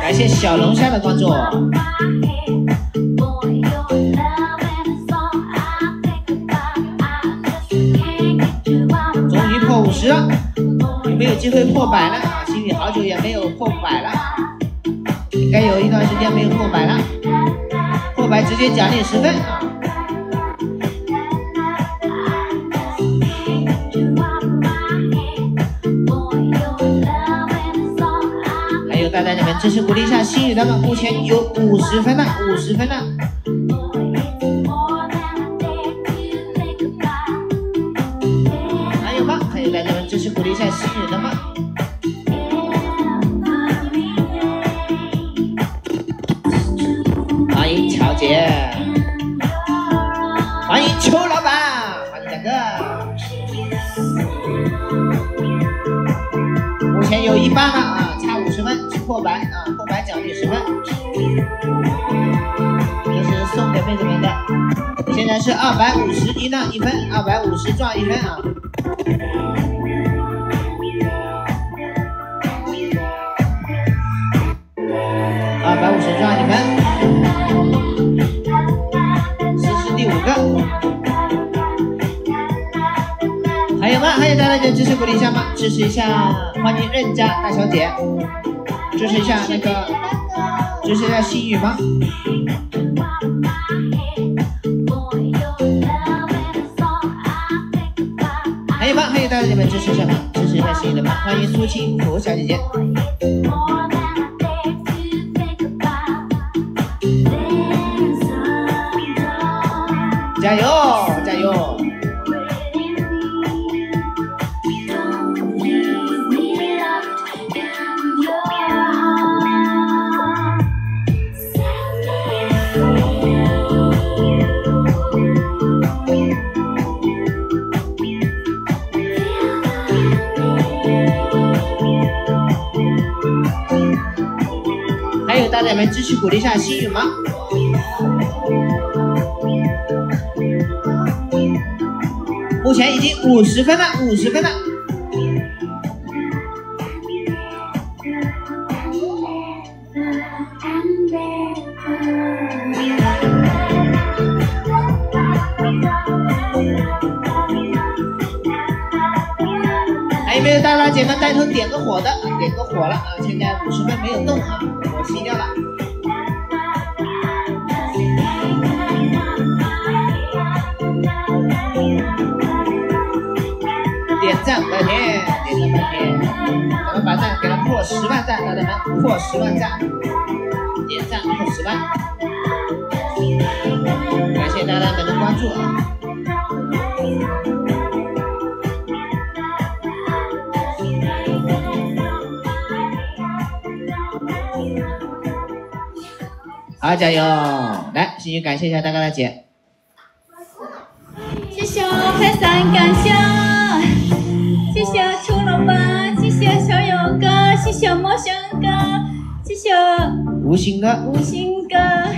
感谢小龙虾的关注。 有没有机会破百了啊？心里好久也没有破百了，应该有一段时间没有破百了。破百直接奖励10分啊！还有大家你们支持鼓励一下心语，他们目前有50分了，50分了。 是250一档1分，250赚1分啊！250赚1分，这是第5个。还有吗？还有大家支持鼓励一下吗？支持一下，欢迎任家大小姐，支持一下那个，支持一下心语吗？ 大家你们支持一下吧，支持一下心语的吧，欢迎苏清福小姐姐。加油加油！支持鼓励一下心语吗？目前已经50分了，50分了。还有没有大佬姐们带头点个火的？点个火了啊！现在50分没有动啊，我熄掉了。 点赞半天，咱们把赞给它破10万赞，大家们破10万赞，点赞破10万，感谢大家们的关注啊！好，加油！来，心语感谢一下大哥大姐，谢谢我拍伞，感谢。 谢谢秋老板，谢谢小勇哥，谢谢陌生哥，谢谢无心哥，